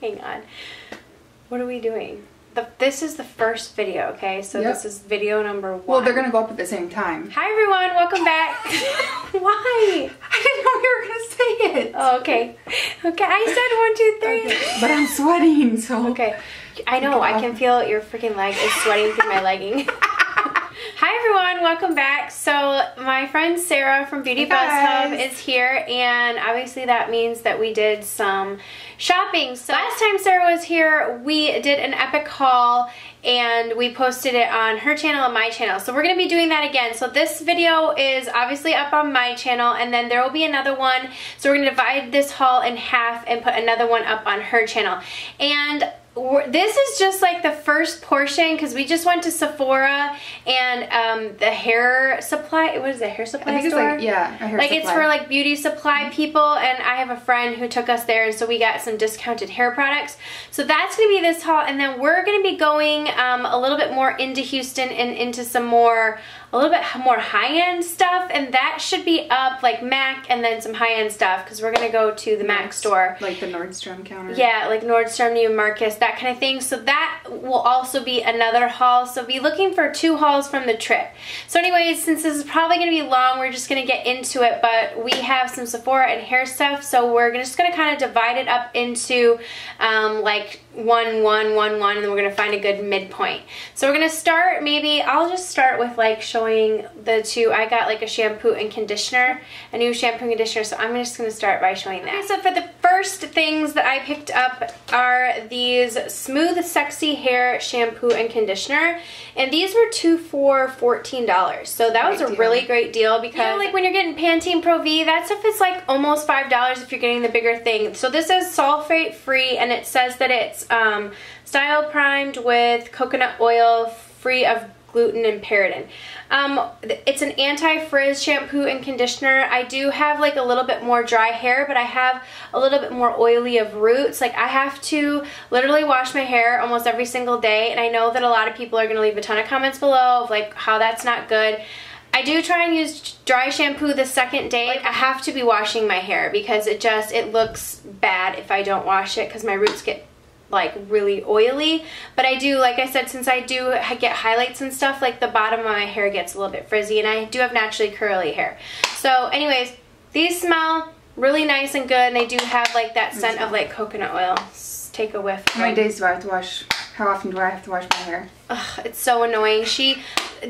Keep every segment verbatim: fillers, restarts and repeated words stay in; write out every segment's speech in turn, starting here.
Hang on. What are we doing? The, this is the first video, okay? So yep. This is video number one. Well, they're gonna go up at the same time. Hi everyone, welcome back. Why? I didn't know you were gonna say it. Oh, okay. Okay, I said one, two, three. Okay. But I'm sweating, so. Okay. I know, I can feel your freaking leg is sweating through my legging. Hi everyone, welcome back. So my friend Sarah from Beauty Buzz Hub is here, and obviously that means that we did some shopping. So last time Sarah was here, we did an epic haul and we posted it on her channel and my channel. So we're gonna be doing that again. So this video is obviously up on my channel, and then there will be another one. So we're gonna divide this haul in half and put another one up on her channel. And this is just like the first portion because we just went to Sephora and um, the hair supply. What is the hair supply I think store? It's like, yeah, a hair like supply. It's for like beauty supply people, and I have a friend who took us there, and so we got some discounted hair products. So that's gonna be this haul, and then we're gonna be going um, a little bit more into Houston and into some more, a little bit more high-end stuff, and that should be up like MAC and then some high-end stuff because we're gonna go to the MAC store, like the Nordstrom counter. Yeah, like Nordstrom, Neiman Marcus, that kind of thing. So that will also be another haul. So be looking for two hauls from the trip. So anyways, since this is probably gonna be long, we're just gonna get into it, but we have some Sephora and hair stuff, so we're just gonna kind of divide it up into um, like one, one, one, one, and then we're gonna find a good midpoint. So we're gonna start, maybe I'll just start with like showing the two. I got like a shampoo and conditioner, a new shampoo and conditioner, so I'm just gonna start by showing that. Okay, so for the first things that I picked up are these Smooth Sexy Hair shampoo and conditioner, and these were two for fourteen dollars. So that was a really great deal because, you know, like when you're getting Pantene Pro-V, that stuff is like almost five dollars if you're getting the bigger thing. So this is sulfate free, and it says that it's Um, style primed with coconut oil, free of gluten and paraben. Um, it's an anti-frizz shampoo and conditioner. I do have like a little bit more dry hair, but I have a little bit more oily of roots. Like I have to literally wash my hair almost every single day, and I know that a lot of people are going to leave a ton of comments below of like how that's not good. I do try and use dry shampoo the second day. Like I have to be washing my hair because it just, it looks bad if I don't wash it because my roots get like really oily. But I do, like I said, since I do get highlights and stuff, like the bottom of my hair gets a little bit frizzy, and I do have naturally curly hair. So anyways, these smell really nice and good, and they do have like that scent of like coconut oil. Let's take a whiff. How many days do I have to wash? How often do I have to wash my hair? Ugh, it's so annoying. She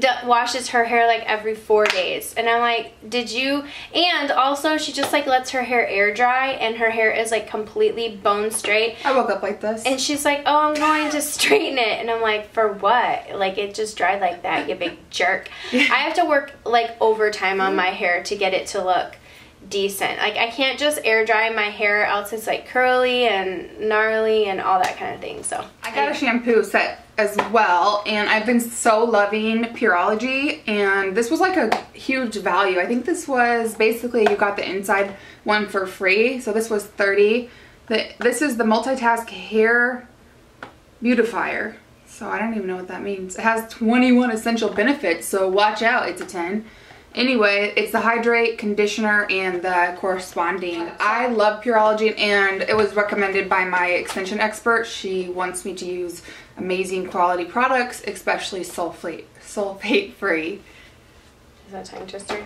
d washes her hair like every four days, and I'm like, did you? And also she just like lets her hair air dry, and her hair is like completely bone straight. I woke up like this, and she's like, oh, I'm going to straighten it, and I'm like, for what? Like it just dried like that, you big jerk. I have to work like overtime on my hair to get it to look decent. Like I can't just air dry my hair, else it's like curly and gnarly and all that kind of thing. So I got a shampoo set as well, and I've been so loving Pureology, and this was like a huge value. I think this was basically, you got the inside one for free, so this was thirty dollars. The, this is the multitask hair beautifier, so I don't even know what that means. It has twenty-one essential benefits, so watch out, it's a ten. Anyway, it's the hydrate, conditioner, and the corresponding. I love Pureology, and it was recommended by my extension expert. She wants me to use amazing quality products, especially sulfate, sulfate free. Is that tongue twister?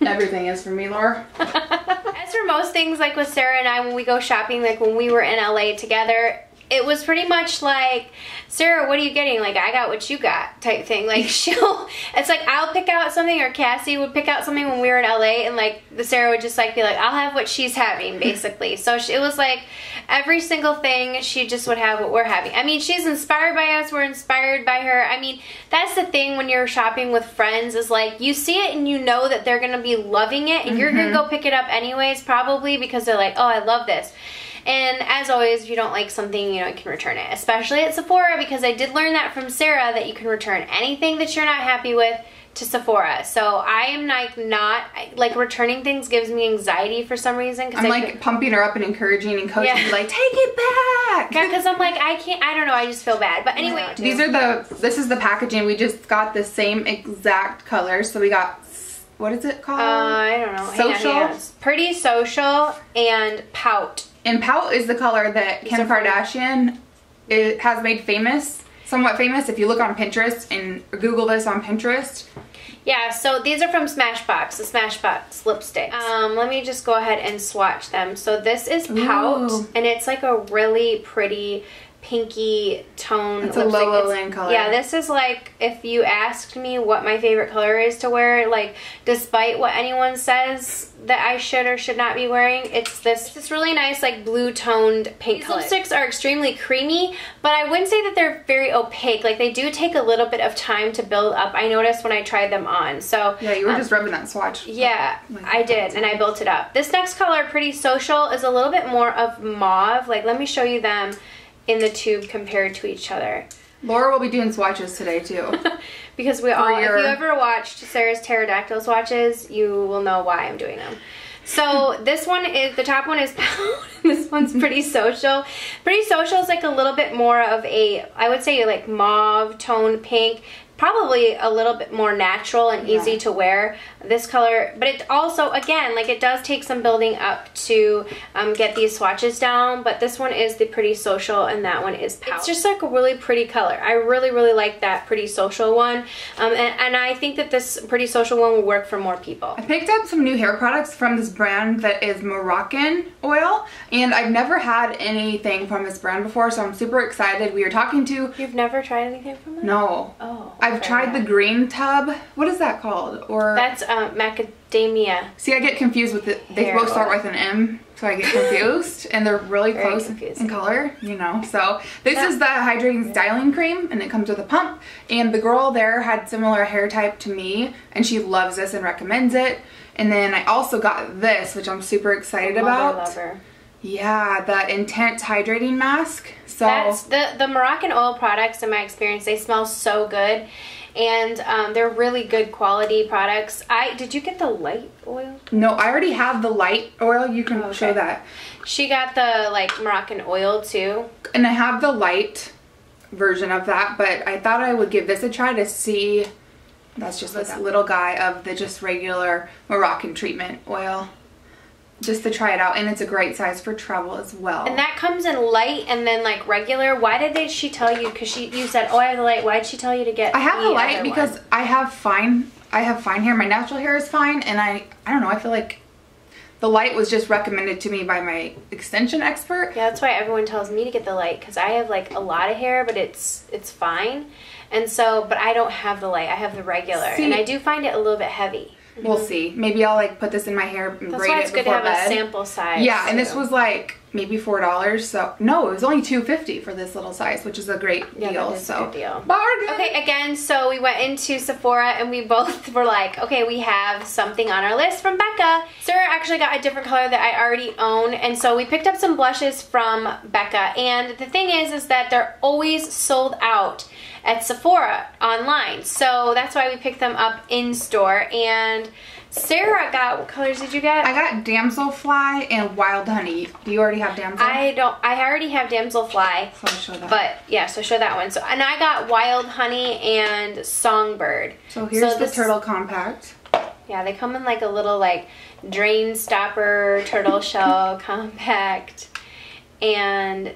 Everything is for me, Laura. As for most things, like with Sarah and I, when we go shopping, like when we were in L A together, it was pretty much like, Sarah, what are you getting? Like, I got what you got type thing. Like, she'll, it's like, I'll pick out something, or Cassie would pick out something when we were in L A, and like, the Sarah would just like be like, I'll have what she's having, basically. So she, it was like, every single thing, she just would have what we're having. I mean, she's inspired by us, we're inspired by her. I mean, that's the thing when you're shopping with friends, is like, you see it and you know that they're gonna be loving it, and mm-hmm. you're gonna go pick it up anyways, probably, because they're like, oh, I love this. And as always, if you don't like something, you know, you can return it, especially at Sephora, because I did learn that from Sarah that you can return anything that you're not happy with to Sephora. So I am like not, like returning things gives me anxiety for some reason. Cause I'm I like could, pumping her up and encouraging and coaching, yeah. Like, take it back. Yeah, cause I'm like, I can't, I don't know, I just feel bad. But anyway. Yeah. These are the, this is the packaging. We just got the same exact color. So we got, what is it called? Uh, I don't know. Social. Hang on, hang on. Pretty Social and Pout. And Pout is the color that Kim Sephora. Kardashian is, has made famous, somewhat famous. If you look on Pinterest and Google this on Pinterest. Yeah, so these are from Smashbox, the Smashbox lipsticks. Um, let me just go ahead and swatch them. So this is Pout, ooh, and it's like a really pretty pinky tone. It's lipstick. A Lowland color. Yeah, this is like, if you asked me what my favorite color is to wear, like despite what anyone says that I should or should not be wearing, it's this, this really nice like blue toned pink These color. Lipsticks are extremely creamy, but I wouldn't say that they're very opaque. Like they do take a little bit of time to build up. I noticed when I tried them on. So yeah, you were um, just rubbing that swatch. Yeah, like, I did, and I built it up. This next color, Pretty Social, is a little bit more of mauve. Like let me show you them in the tube compared to each other. Laura will be doing swatches today too. Because we For all, your... if you ever watched Sarah's pterodactyl swatches, you will know why I'm doing them. So this one is, the top one is Pout, this one's Pretty Social. Pretty Social is like a little bit more of a, I would say like mauve, toned pink, probably a little bit more natural and yeah. easy to wear, this color, but it also, again, like it does take some building up to um, get these swatches down, but this one is the Pretty Social and that one is Pout. It's just like a really pretty color. I really, really like that Pretty Social one, um, and, and I think that this Pretty Social one will work for more people. I picked up some new hair products from this brand that is Moroccan Oil, and I've never had anything from this brand before, so I'm super excited. We are talking to... You've never tried anything from them? No. Oh. I've I've tried the green tub. What is that called? Or that's uh, macadamia. See, I get confused with it. They both start with an M, so I get confused, and they're really Very close confusing. in color, you know. So this that, is the hydrating yeah. styling cream, and it comes with a pump. And the girl there had similar hair type to me, and she loves this and recommends it. And then I also got this, which I'm super excited lover, about. Lover. Yeah, the Intense Hydrating Mask. So That's the, the Moroccan Oil products, in my experience, they smell so good. And um, they're really good quality products. I Did you get the light oil? No, I already have the light oil. You can okay. show that. She got the like Moroccan Oil too. And I have the light version of that, but I thought I would give this a try to see. That's just this little guy of the just regular Moroccan treatment oil. Just to try it out, and it's a great size for travel as well. And that comes in light and then like regular. Why did they, she tell you? Because she you said, oh, I have the light. Why did she tell you to get? I have the, the light because one? I have fine. I have fine hair. My natural hair is fine, and I I don't know. I feel like the light was just recommended to me by my extension expert. Yeah, that's why everyone tells me to get the light because I have like a lot of hair, but it's it's fine. And so, but I don't have the light. I have the regular, See, and I do find it a little bit heavy. Mm-hmm. We'll see. Maybe I'll like put this in my hair and That's braid why it's it good to have bed. a sample size. Yeah, and too. This was like maybe four dollars. So no, it was only two fifty for this little size, which is a great yeah, deal. That is so a good deal. Bargain. Okay, again, so we went into Sephora and we both were like, okay, we have something on our list from Becca. Sarah actually got a different color that I already own, and so we picked up some blushes from Becca. And the thing is, is that they're always sold out at Sephora online, so that's why we picked them up in store. And Sarah got, what colors did you get? I got Damselfly and Wild Honey. Do you already have Damselfly? I don't, I already have Damselfly, so show that. But yeah, so show that one. So, and I got Wild Honey and Songbird. So here's so this, the turtle compact. Yeah, they come in like a little like drain stopper turtle shell compact. And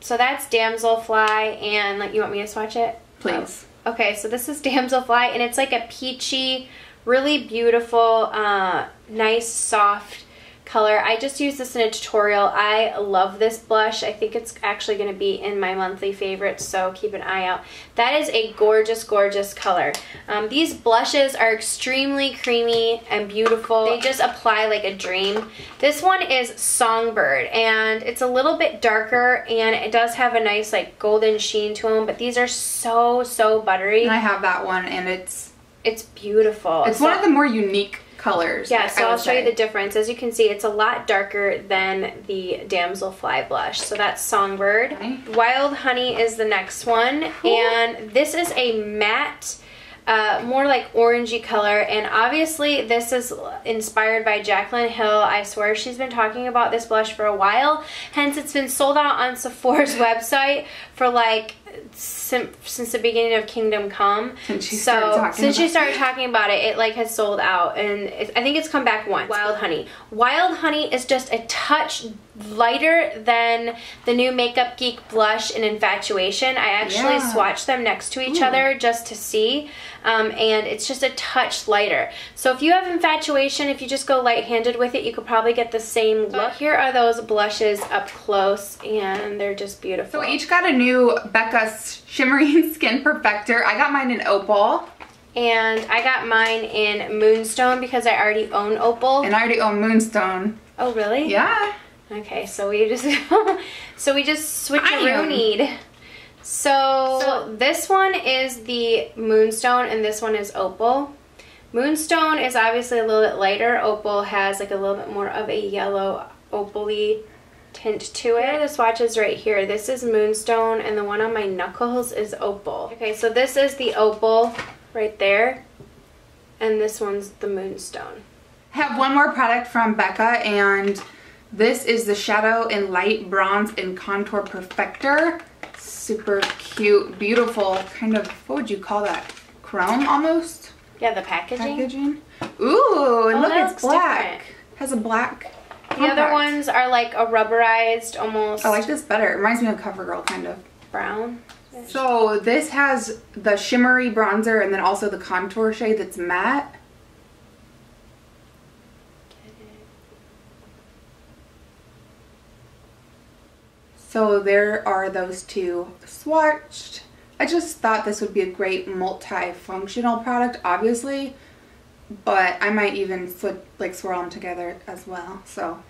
so that's Damselfly, and like, you want me to swatch it? Please. Oh. Okay, so this is Damselfly, and it's like a peachy, really beautiful, uh, nice, soft color. I just used this in a tutorial. I love this blush. I think it's actually going to be in my monthly favorites, so keep an eye out. That is a gorgeous, gorgeous color. Um, these blushes are extremely creamy and beautiful. They just apply like a dream. This one is Songbird, and it's a little bit darker, and it does have a nice like golden sheen to them, but these are so, so buttery. And I have that one, and it's... It's beautiful. It's so, one of the more unique colors. Yeah, so I'll show you the difference. As you can see, it's a lot darker than the Damselfly blush. So that's Songbird. Honey. Wild Honey is the next one. Cool. And this is a matte, uh, more like orangey color. And obviously this is inspired by Jaclyn Hill. I swear she's been talking about this blush for a while. Hence, it's been sold out on Sephora's website for like since, since the beginning of Kingdom Come. Since she, so, started, talking since she started talking about it, it like has sold out, and it, I think it's come back once. Wild Honey. Wild Honey is just a touch lighter than the new Makeup Geek blush and Infatuation. I actually yeah. swatched them next to each Ooh. Other just to see, um, and it's just a touch lighter. So if you have Infatuation, if you just go light-handed with it, you could probably get the same look. Here are those blushes up close, and they're just beautiful. So we each got a new Becca Shimmering Skin Perfector. I got mine in Opal. And I got mine in Moonstone because I already own Opal. And I already own Moonstone. Oh, really? Yeah. Okay, so we just so we just switcheroonied. So, so this one is the Moonstone and this one is Opal. Moonstone is obviously a little bit lighter. Opal has like a little bit more of a yellow opal-y tint to it. Here are the swatches right here. This is Moonstone and the one on my knuckles is Opal. Okay, so this is the Opal right there and this one's the Moonstone. I have one more product from Becca, and this is the Shadow and Light Bronze and Contour Perfector. Super cute, beautiful, kind of, what would you call that? Chrome almost? Yeah, the packaging. Packaging. Ooh, oh, and look, it's black. Different. Has a black compact. The other ones are like a rubberized almost. I like this better. It reminds me of CoverGirl, kind of. Brown. So this has the shimmery bronzer and then also the contour shade that's matte. So there are those two swatched. I just thought this would be a great multi-functional product, obviously, but I might even slip, like swirl them together as well. So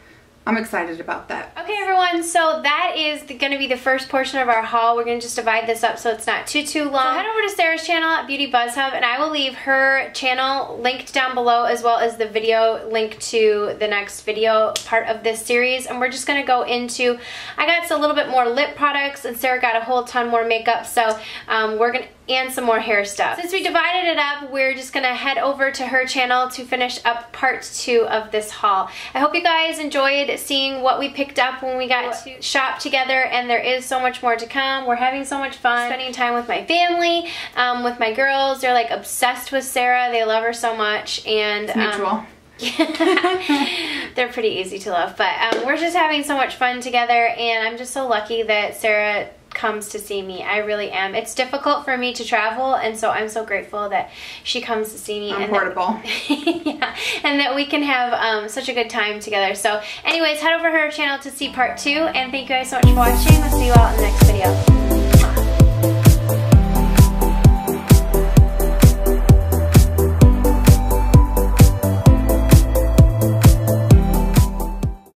I'm excited about that. Okay, everyone, so that is the, gonna be the first portion of our haul. We're gonna just divide this up so it's not too, too long. So head over to Sarah's channel at Beauty Buzz Hub, and I will leave her channel linked down below as well as the video link to the next video part of this series. And we're just gonna go into, I got a little bit more lip products, and Sarah got a whole ton more makeup, so um, we're gonna, and some more hair stuff. Since we divided it up, we're just gonna head over to her channel to finish up part two of this haul. I hope you guys enjoyed seeing what we picked up when we got to shop together, and there is so much more to come. We're having so much fun spending time with my family, um, with my girls. They're like obsessed with Sarah. They love her so much, and it's mutual. Um, they're pretty easy to love, but um, we're just having so much fun together, and I'm just so lucky that Sarah comes to see me. I really am. It's difficult for me to travel, and so I'm so grateful that she comes to see me. I'm and portable. That, yeah, and that we can have um, such a good time together. So anyways, head over to her channel to see part two, and thank you guys so much for watching. We'll see you all in the next video.